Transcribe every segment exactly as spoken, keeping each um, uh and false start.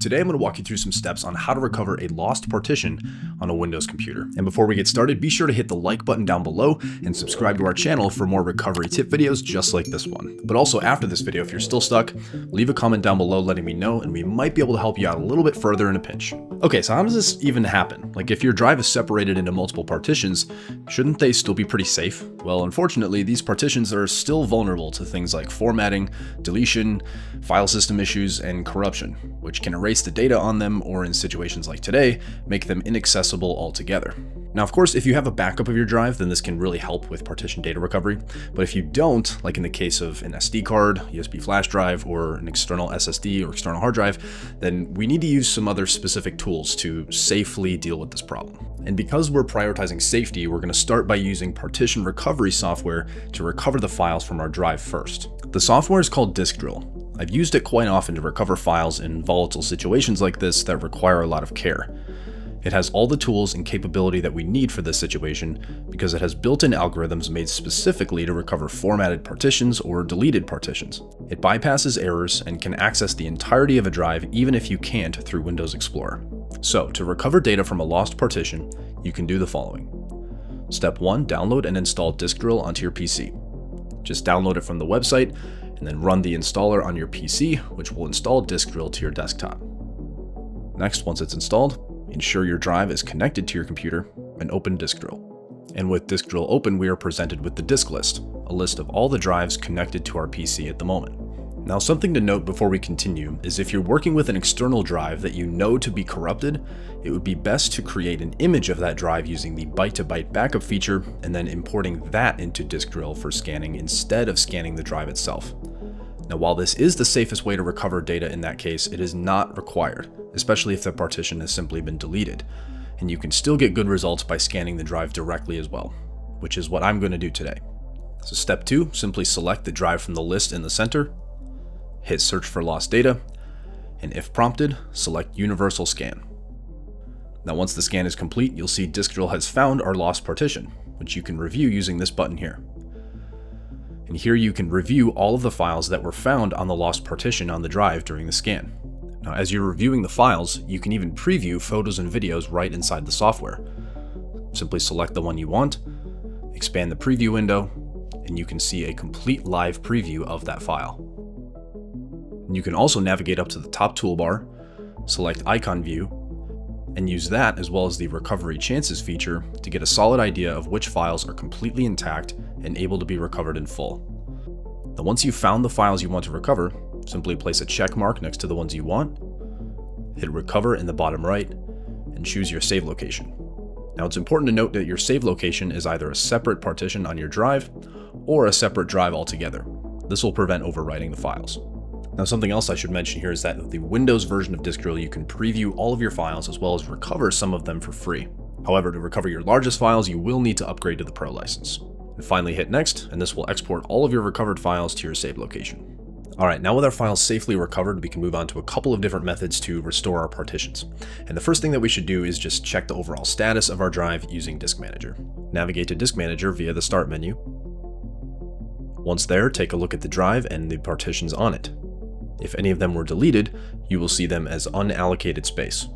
Today I'm going to walk you through some steps on how to recover a lost partition on a Windows computer. And before we get started, be sure to hit the like button down below and subscribe to our channel for more recovery tip videos just like this one. But also after this video, if you're still stuck, leave a comment down below letting me know and we might be able to help you out a little bit further in a pinch. Okay, so how does this even happen? Like if your drive is separated into multiple partitions, shouldn't they still be pretty safe? Well, unfortunately, these partitions are still vulnerable to things like formatting, deletion, file system issues, and corruption, which can erase the data on them, or in situations like today, make them inaccessible altogether. Now, of course, if you have a backup of your drive, then this can really help with partition data recovery. But if you don't, like in the case of an S D card, U S B flash drive, or an external S S D or external hard drive, then we need to use some other specific tools to safely deal with this problem. And because we're prioritizing safety, we're going to start by using partition recovery software to recover the files from our drive first. The software is called Disk Drill. I've used it quite often to recover files in volatile situations like this that require a lot of care. It has all the tools and capability that we need for this situation because it has built-in algorithms made specifically to recover formatted partitions or deleted partitions. It bypasses errors and can access the entirety of a drive even if you can't through Windows Explorer. So, to recover data from a lost partition, you can do the following. Step one. Download and install Disk Drill onto your P C. Just download it from the website, and then run the installer on your P C, which will install Disk Drill to your desktop. Next, once it's installed, ensure your drive is connected to your computer and open Disk Drill. And with Disk Drill open, we are presented with the disk list, a list of all the drives connected to our P C at the moment. Now, something to note before we continue is if you're working with an external drive that you know to be corrupted, it would be best to create an image of that drive using the Byte-to-Byte Backup feature and then importing that into Disk Drill for scanning instead of scanning the drive itself. Now, while this is the safest way to recover data in that case, it is not required, especially if the partition has simply been deleted, and you can still get good results by scanning the drive directly as well, which is what I'm going to do today. So step two, simply select the drive from the list in the center, hit search for lost data, and if prompted, select universal scan. Now, once the scan is complete, you'll see Disk Drill has found our lost partition, which you can review using this button here. And here you can review all of the files that were found on the lost partition on the drive during the scan. Now, as you're reviewing the files, you can even preview photos and videos right inside the software. Simply select the one you want, expand the preview window, and you can see a complete live preview of that file. And you can also navigate up to the top toolbar, select Icon View, and use that as well as the Recovery Chances feature to get a solid idea of which files are completely intact and able to be recovered in full. Now, once you've found the files you want to recover, simply place a check mark next to the ones you want, hit Recover in the bottom right, and choose your save location. Now, it's important to note that your save location is either a separate partition on your drive or a separate drive altogether. This will prevent overwriting the files. Now, something else I should mention here is that with the Windows version of Disk Drill, you can preview all of your files as well as recover some of them for free. However, to recover your largest files, you will need to upgrade to the Pro license. And finally, hit Next, and this will export all of your recovered files to your save location. All right, now with our files safely recovered, we can move on to a couple of different methods to restore our partitions. And the first thing that we should do is just check the overall status of our drive using Disk Manager. Navigate to Disk Manager via the Start menu. Once there, take a look at the drive and the partitions on it. If any of them were deleted, you will see them as unallocated space.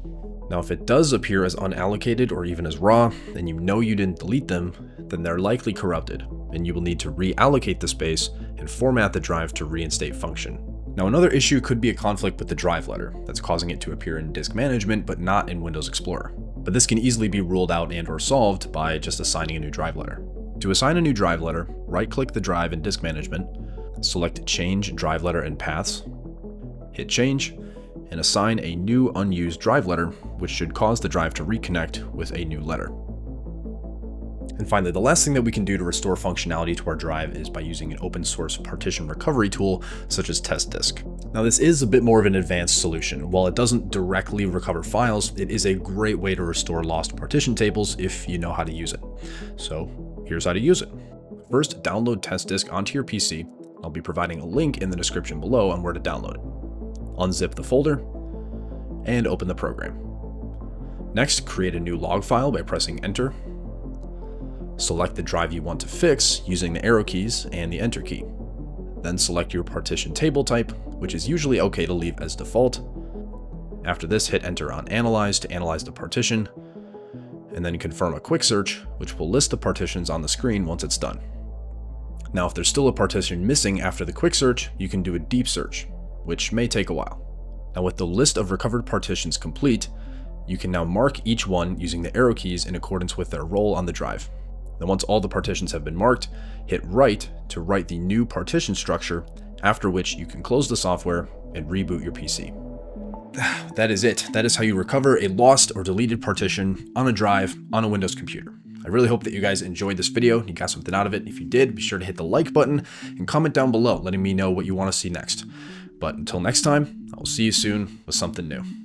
Now, if it does appear as unallocated or even as raw, and you know you didn't delete them, then they're likely corrupted, and you will need to reallocate the space and format the drive to reinstate function. Now, another issue could be a conflict with the drive letter that's causing it to appear in Disk Management but not in Windows Explorer. But this can easily be ruled out and or solved by just assigning a new drive letter. To assign a new drive letter, right-click the drive in Disk Management, select Change Drive Letter and Paths, hit Change, and assign a new unused drive letter, which should cause the drive to reconnect with a new letter. And finally, the last thing that we can do to restore functionality to our drive is by using an open source partition recovery tool such as TestDisk. Now, this is a bit more of an advanced solution. While it doesn't directly recover files, it is a great way to restore lost partition tables if you know how to use it. So here's how to use it. First, download TestDisk onto your P C. I'll be providing a link in the description below on where to download it. Unzip the folder and open the program. Next, create a new log file by pressing Enter. Select the drive you want to fix using the arrow keys and the Enter key. Then select your partition table type, which is usually okay to leave as default, After this, hit enter on Analyze to analyze the partition, and then confirm a quick search, which will list the partitions on the screen once it's done. Now, if there's still a partition missing after the quick search, you can do a deep search, which may take a while. Now, with the list of recovered partitions complete, you can now mark each one using the arrow keys in accordance with their role on the drive. Then once all the partitions have been marked, hit right to write the new partition structure, after which you can close the software and reboot your P C. That is it. That is how you recover a lost or deleted partition on a drive on a Windows computer. I really hope that you guys enjoyed this video and you got something out of it. If you did, be sure to hit the like button and comment down below letting me know what you want to see next. But until next time, I'll see you soon with something new.